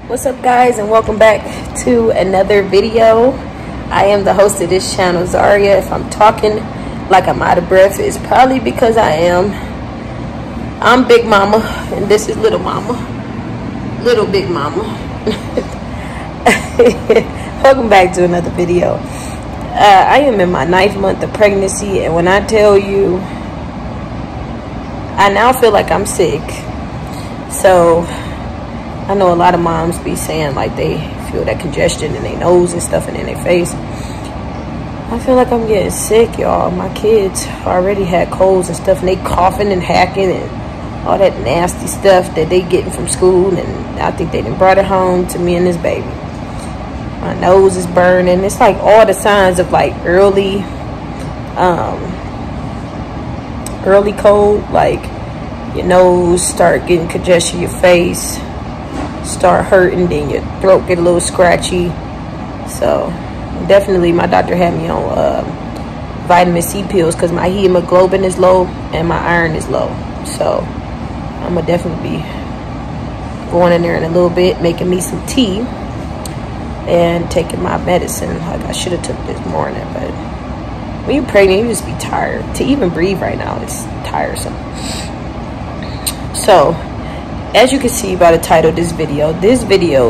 What's up guys, and welcome back to another video. I am the host of this channel, Zaria. If I'm talking like I'm out of breath, it's probably because I am. I'm Big Mama and this is Little Mama. Little Big Mama. Welcome back to another video. I am in my 9th month of pregnancy, and when I tell you, I now feel like I'm sick. So I know a lot of moms be saying like they feel that congestion in their nose and stuff and in their face. I feel like I'm getting sick, y'all. My kids already had colds and stuff, and they coughing and hacking and all that nasty stuff that they getting from school, and I think they done brought it home to me and this baby. My nose is burning. It's like all the signs of like early cold, like your nose start getting congestion, your face start hurting, then your throat get a little scratchy. So definitely my doctor had me on vitamin C pills because my hemoglobin is low and my iron is low. So I'm gonna definitely be going in there in a little bit, making me some tea and taking my medicine. Like I should have took this morning, but when you're pregnant, you just be tired. To even breathe right now, it's tiresome. So as you can see by the title of this video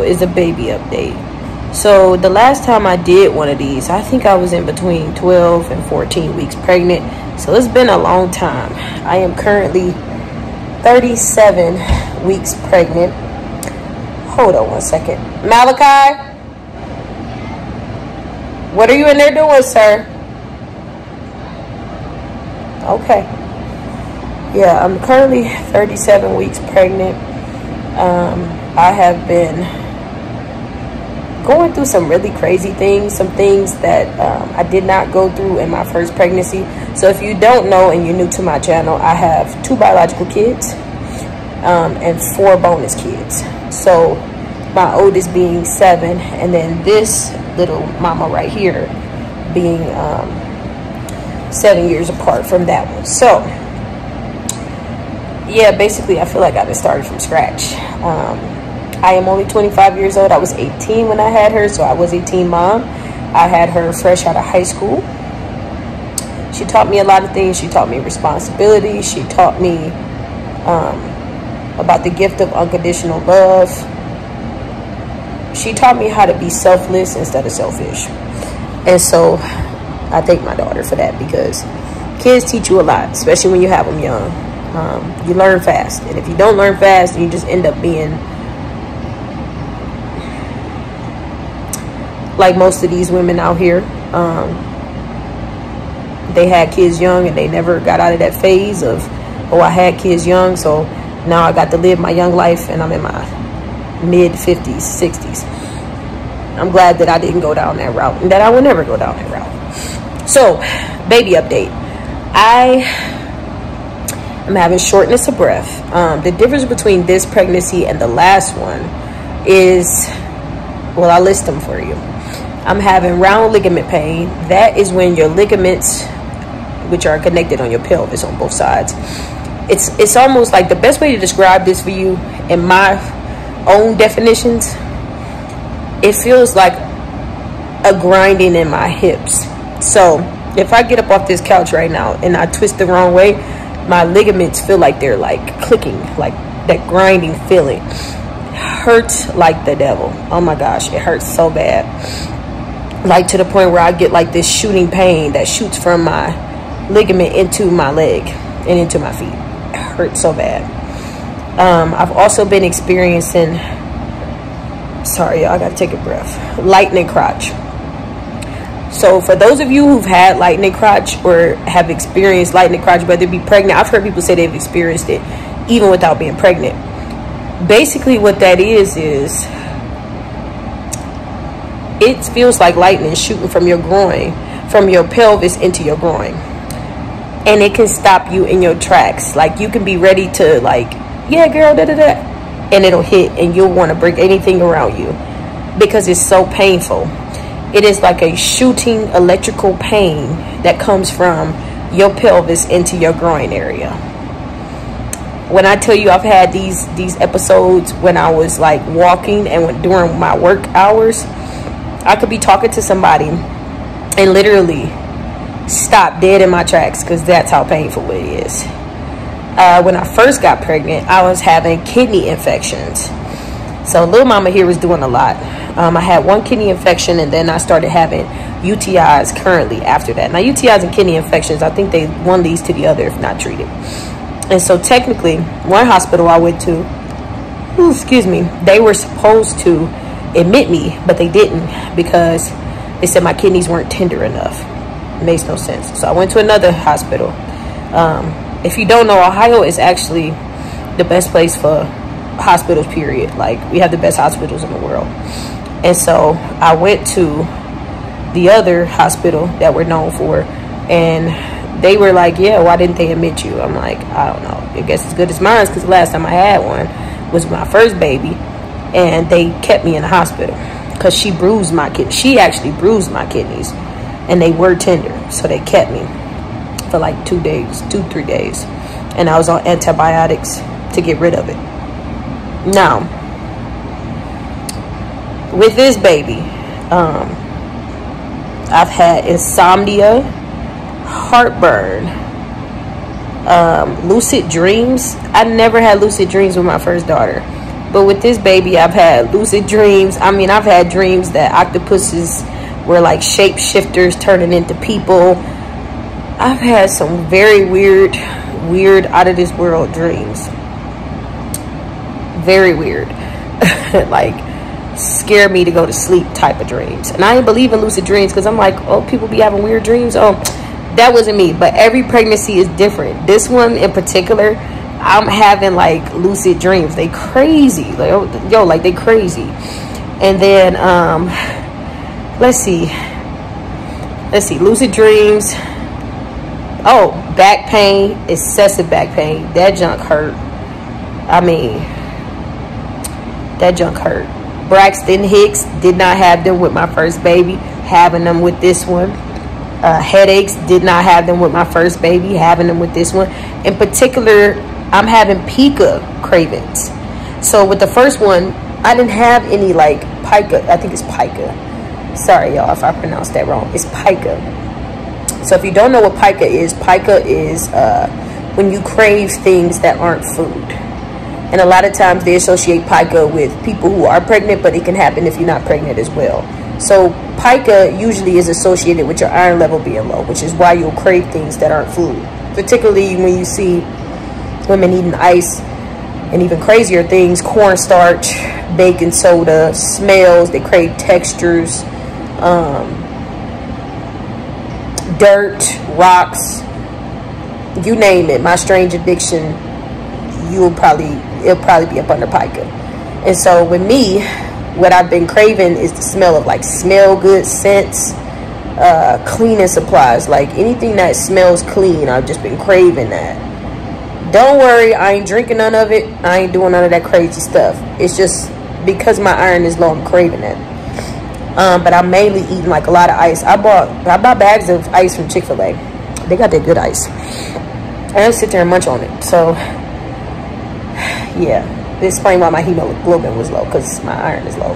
is a baby update. So the last time I did one of these, I think I was in between 12 and 14 weeks pregnant, so it's been a long time. I am currently 37 weeks pregnant. Hold on one second. Malachi, what are you in there doing, sir? Okay. Yeah, I'm currently 37 weeks pregnant. I have been going through some really crazy things, some things that I did not go through in my first pregnancy. So if you don't know and you're new to my channel, I have 2 biological kids and 4 bonus kids. So my oldest being 7, and then this little mama right here being 7 years apart from that one. So yeah, basically I feel like I've been started from scratch. I am only 25 years old. I was 18 when I had her, so I was a teen mom. I had her fresh out of high school. She taught me a lot of things. She taught me responsibility. She taught me about the gift of unconditional love. She taught me how to be selfless instead of selfish. And so I thank my daughter for that, because kids teach you a lot, especially when you have them young. You learn fast, and if you don't learn fast, you just end up being like most of these women out here. They had kids young and they never got out of that phase of, oh, I had kids young, so now I got to live my young life, and I'm in my mid-50s 60s. I'm glad that I didn't go down that route, and that I will never go down that route. So baby update, I'm having shortness of breath. The difference between this pregnancy and the last one is, well, I'll list them for you. I'm having round ligament pain. That is when your ligaments, which are connected on your pelvis on both sides, it's almost like, the best way to describe this for you in my own definitions, it feels like a grinding in my hips. So if I get up off this couch right now and I twist the wrong way, my ligaments feel like they're like clicking, like that grinding feeling. Hurts like the devil. Oh my gosh, it hurts so bad. Like to the point where I get like this shooting pain that shoots from my ligament into my leg and into my feet. It hurts so bad. I've also been experiencing, sorry, y'all, I gotta take a breath, lightning crotch. So for those of you who've had lightning crotch or have experienced lightning crotch, whether it be pregnant, I've heard people say they've experienced it even without being pregnant. Basically what that is it feels like lightning shooting from your groin, from your pelvis into your groin. And it can stop you in your tracks. Like you can be ready to like, yeah girl, da-da-da, and it'll hit and you'll want to break anything around you because it's so painful. It is like a shooting electrical pain that comes from your pelvis into your groin area. When I tell you I've had these episodes when I was like walking and during my work hours, I could be talking to somebody and literally stop dead in my tracks because that's how painful it is. When I first got pregnant, I was having kidney infections. So little mama here was doing a lot. I had one kidney infection, and then I started having UTIs currently after that. Now, UTIs and kidney infections, I think one leads to the other if not treated. And so technically, one hospital I went to, they were supposed to admit me, but they didn't because they said my kidneys weren't tender enough. It makes no sense. So I went to another hospital. If you don't know, Ohio is actually the best place for hospitals, period. Like, we have the best hospitals in the world. And so I went to the other hospital that we're known for, and they were like, yeah, why didn't they admit you? I'm like, I don't know, I guess as good as mine, because the last time I had one was my first baby, and they kept me in the hospital because she bruised my kidney. She actually bruised my kidneys, and they were tender, so they kept me for like 2 days, 3 days, and I was on antibiotics to get rid of it. Now, with this baby, I've had insomnia, heartburn, lucid dreams. I never had lucid dreams with my first daughter, but with this baby, I've had lucid dreams. I mean, I've had dreams that octopuses were like shapeshifters turning into people. I've had some very weird, out of this world dreams. Very weird. Like, scare me to go to sleep type of dreams. And I ain't believe in lucid dreams because I'm like, oh, people be having weird dreams. Oh, that wasn't me. But every pregnancy is different. This one in particular, I'm having like lucid dreams. They crazy. Like, oh, yo, like, they crazy. And then let's see, lucid dreams. Oh, back pain, excessive back pain. That junk hurt. I mean, that junk hurt. Braxton Hicks, did not have them with my first baby, having them with this one. Headaches, did not have them with my first baby, having them with this one. In particular, I'm having pica cravings. So with the first one, I didn't have any like pica. I think it's pica. Sorry, y'all, if I pronounced that wrong. It's pica. So if you don't know what pica is when you crave things that aren't food. And a lot of times they associate pica with people who are pregnant, but it can happen if you're not pregnant as well. So pica usually is associated with your iron level being low, which is why you'll crave things that aren't food. Particularly when you see women eating ice and even crazier things, cornstarch, baking soda, smells, they crave textures, dirt, rocks, you name it. My strange addiction, it'll probably be up under pica. And so with me, what I've been craving is the smell of like smell good scents, cleaning supplies, like anything that smells clean. I've just been craving that. Don't worry, I ain't drinking none of it, I ain't doing none of that crazy stuff. It's just because my iron is low, I'm craving that. But I'm mainly eating like a lot of ice. I bought bags of ice from Chick-fil-A. They got that good ice. I don't sit there and munch on it. So yeah, this explains why my hemoglobin was low, because my iron is low,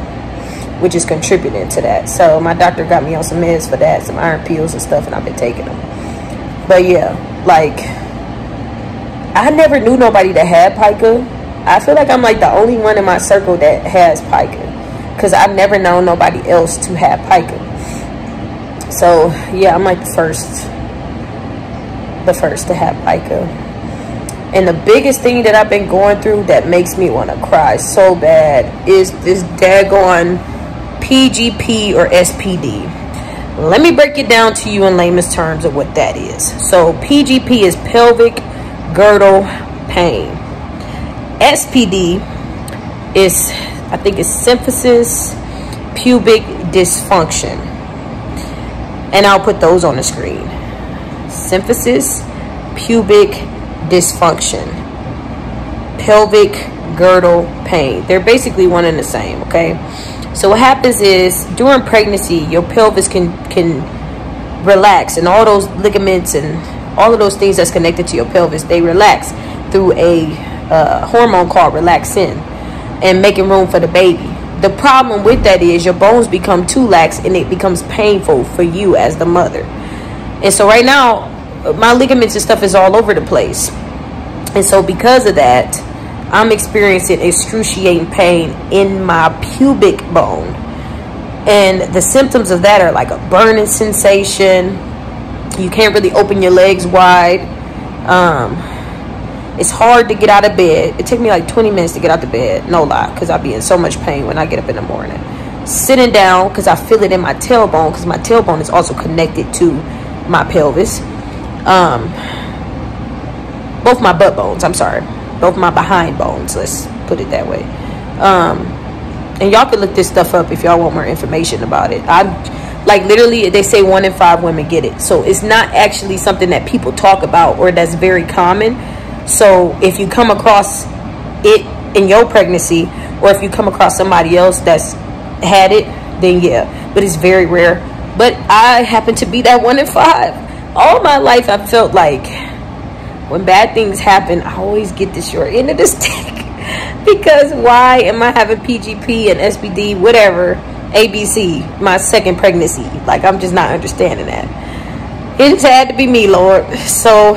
which is contributing to that. So my doctor got me on some meds for that, some iron pills and stuff, and I've been taking them. But yeah, like, I never knew nobody that had pica. I feel like I'm like the only one in my circle that has pica, because I've never known nobody else to have pica. So yeah, I'm like the first to have pica. And the biggest thing that I've been going through that makes me want to cry so bad is this daggone PGP or SPD. Let me break it down to you in layman's terms of what that is. So PGP is pelvic girdle pain. SPD is, I think it's symphysis pubic dysfunction. And I'll put those on the screen. Symphysis pubic dysfunction. Pelvic girdle pain. They're basically one and the same, okay? So what happens is during pregnancy, your pelvis can relax, and all those ligaments and all of those things that's connected to your pelvis, they relax through a hormone called relaxin and making room for the baby. The problem with that is your bones become too lax and it becomes painful for you as the mother. And so right now, my ligaments and stuff is all over the place. And so because of that, I'm experiencing excruciating pain in my pubic bone. And the symptoms of that are like a burning sensation. You can't really open your legs wide. It's hard to get out of bed. It took me like 20 minutes to get out of bed, no lie, because I'll be in so much pain when I get up in the morning. Sitting down, because I feel it in my tailbone, because my tailbone is also connected to my pelvis. Both my butt bones, I'm sorry, both my behind bones, let's put it that way. And y'all can look this stuff up if y'all want more information about it. Like literally, they say 1 in 5 women get it. So it's not actually something that people talk about or that's very common. So if you come across it in your pregnancy, or if you come across somebody else that's had it, then yeah, but it's very rare. But I happen to be that 1 in 5. All my life, I felt like when bad things happen, I always get the short end of the stick. Because why am I having PGP and SPD, whatever, ABC, my second pregnancy? Like, I'm just not understanding that. It had to be me, Lord. So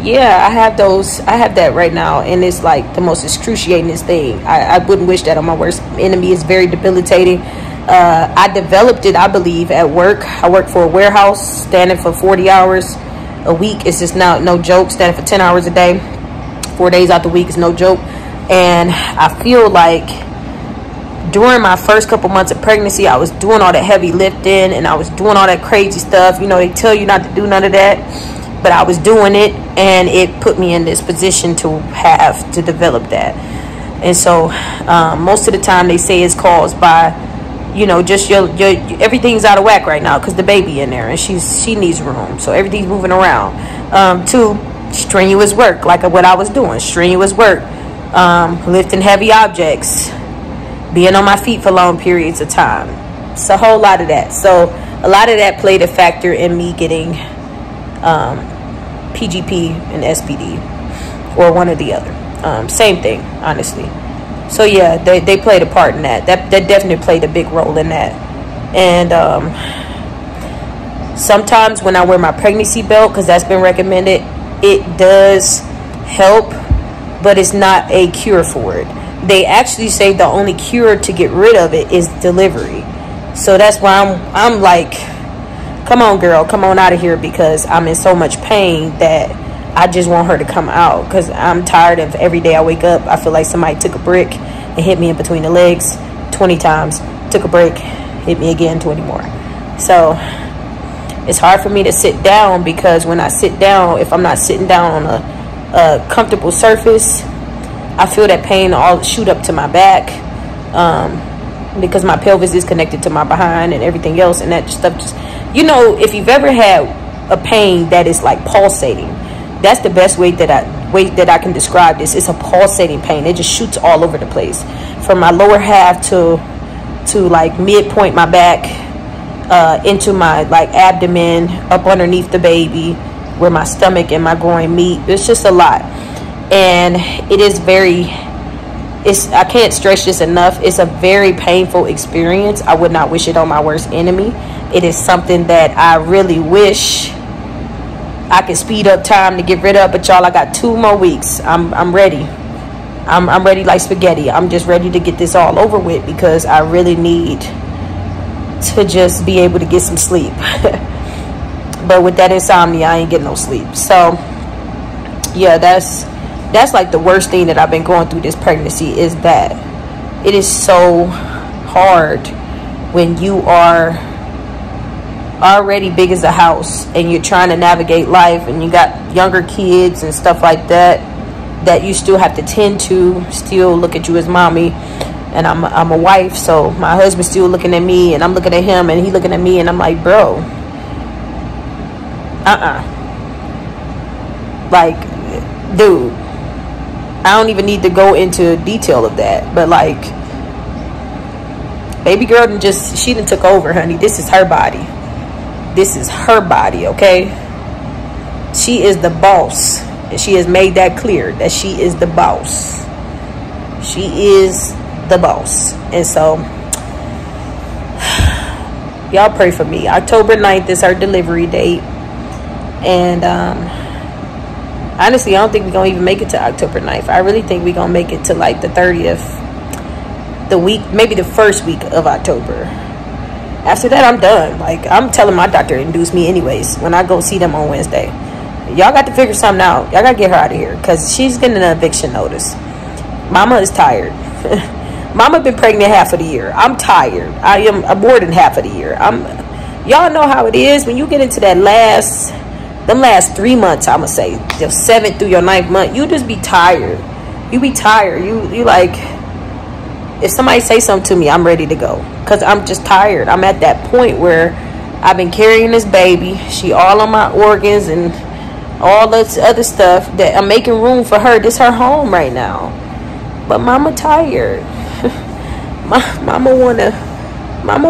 yeah, I have that right now, and it's like the most excruciating thing. I wouldn't wish that on my worst enemy. It's very debilitating. I developed it, I believe, at work. I work for a warehouse, standing for 40 hours a week. It's just now no joke, standing for 10 hours a day, 4 days out the week is no joke. And I feel like during my first couple months of pregnancy, I was doing all that heavy lifting and I was doing all that crazy stuff. You know, they tell you not to do none of that, but I was doing it, and it put me in this position to have to develop that. And so most of the time they say it's caused by, you know, just your everything's out of whack right now because the baby in there and she needs room, so everything's moving around. Two, strenuous work, like what I was doing, strenuous work, lifting heavy objects, being on my feet for long periods of time. It's a whole lot of that. So a lot of that played a factor in me getting PGP and SPD, or one or the other, same thing, honestly. So yeah, they played a part in that definitely played a big role in that. And sometimes when I wear my pregnancy belt, because that's been recommended, it does help, but it's not a cure for it. They actually say the only cure to get rid of it is delivery. So that's why I'm like, come on girl, come on out of here, because I'm in so much pain that I just want her to come out, because I'm tired of every day I wake up, I feel like somebody took a brick and hit me in between the legs 20 times, took a break, hit me again 20 more. So it's hard for me to sit down, because when I sit down, if I'm not sitting down on a comfortable surface, I feel that pain all shoot up to my back, because my pelvis is connected to my behind and everything else, and that stuff just, you know, if you've ever had a pain that is like pulsating, that's the best way that I can describe this. It's a pulsating pain. It just shoots all over the place, from my lower half to like midpoint my back, into my like abdomen, up underneath the baby where my stomach and my groin meet. It's just a lot, and it is very, I can't stress this enough, it's a very painful experience. I would not wish it on my worst enemy. It is something that I really wish I could speed up time to get rid of, but y'all, I got 2 more weeks. I'm ready. I'm ready like spaghetti. I'm just ready to get this all over with, because I really need to just be able to get some sleep. But with that insomnia, I ain't getting no sleep. So yeah, that's like the worst thing that I've been going through this pregnancy, is that it is so hard when you are already big as a house and you're trying to navigate life, and you got younger kids and stuff like that you still have to tend to, still look at you as mommy. And I'm a wife, so my husband's still looking at me, and I'm looking at him, and he looking at me, and I'm like, bro, like, dude, I don't even need to go into detail of that, but like, baby girl she done took over, honey. This is her body, okay? She is the boss. She has made that clear, that she is the boss. She is the boss. And so y'all pray for me. October 9th is her delivery date. And honestly, I don't think we're gonna even make it to October 9th. I really think we're gonna make it to like the 30th, the week, maybe the first week of October. After that, I'm done. Like, I'm telling my doctor to induce me anyways when I go see them on Wednesday. Y'all got to figure something out. Y'all gotta get her out of here, because she's getting an eviction notice. Mama is tired. Mama been pregnant half of the year. I'm tired. I am aborting half of the year. Y'all know how it is when you get into that last 3 months. I'ma say your 7th through your 9th month, you just be tired. You be tired. You like, if somebody say something to me, I'm ready to go, because I'm just tired. I'm at that point where I've been carrying this baby. She all on my organs and all this other stuff, that I'm making room for her. This her home right now. But mama tired. Mama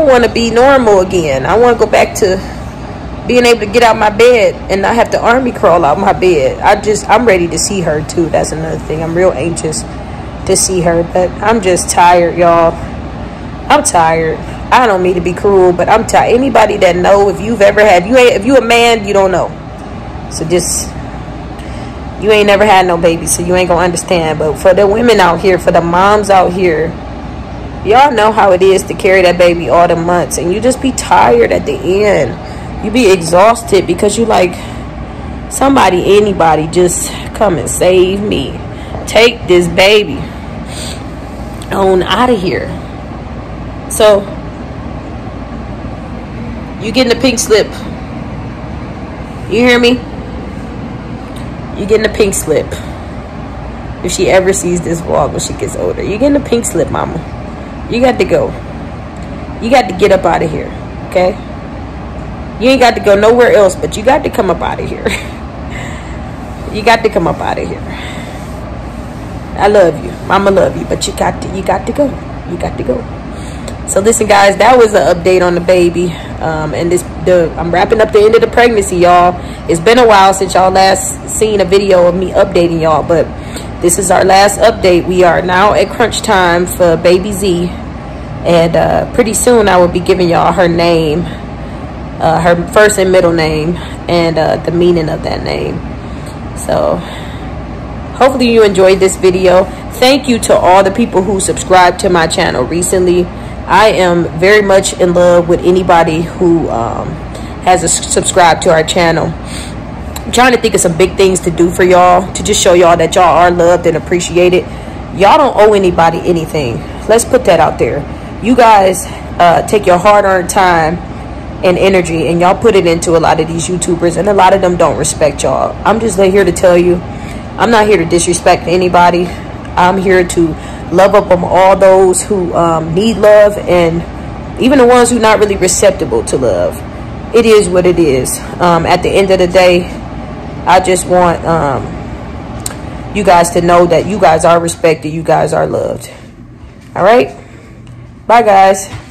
wanna be normal again. I wanna go back to being able to get out my bed and not have to army crawl out my bed. I'm ready to see her too. That's another thing. I'm real anxious to see her, but I'm just tired, y'all. I'm tired. I don't mean to be cruel, but I'm tired. Anybody that know, if you've ever had, if you a man, you don't know. So just, you ain't never had no baby, so you ain't gonna understand. But for the women out here, for the moms out here, y'all know how it is to carry that baby all the months, and you just be tired at the end. You be exhausted, because you like, somebody, anybody, just come and save me. Take this baby on out of here. So you getting a pink slip. You hear me? You're getting a pink slip. If she ever sees this vlog when she gets older, you're getting a pink slip, mama. You got to go. You got to get up out of here, okay? You ain't got to go nowhere else, but you got to come up out of here. You got to come up out of here. I love you. Mama love you, but you got to go. You got to go. So listen, guys, that was an update on the baby. And I'm wrapping up the end of the pregnancy, y'all. It's been a while since y'all last seen a video of me updating y'all, but this is our last update. We are now at crunch time for Baby Z, and pretty soon I will be giving y'all her name, her first and middle name, and the meaning of that name. So hopefully you enjoyed this video. Thank you to all the people who subscribed to my channel recently. I am very much in love with anybody who has subscribed to our channel. I'm trying to think of some big things to do for y'all, to just show y'all that y'all are loved and appreciated. Y'all don't owe anybody anything. Let's put that out there. You guys take your hard-earned time and energy, and y'all put it into a lot of these YouTubers, and a lot of them don't respect y'all. I'm just here to tell you, I'm not here to disrespect anybody. I'm here to love up on all those who need love, and even the ones who not really receptive to love. It is what it is. At the end of the day, I just want you guys to know that you guys are respected, you guys are loved. All right, bye guys.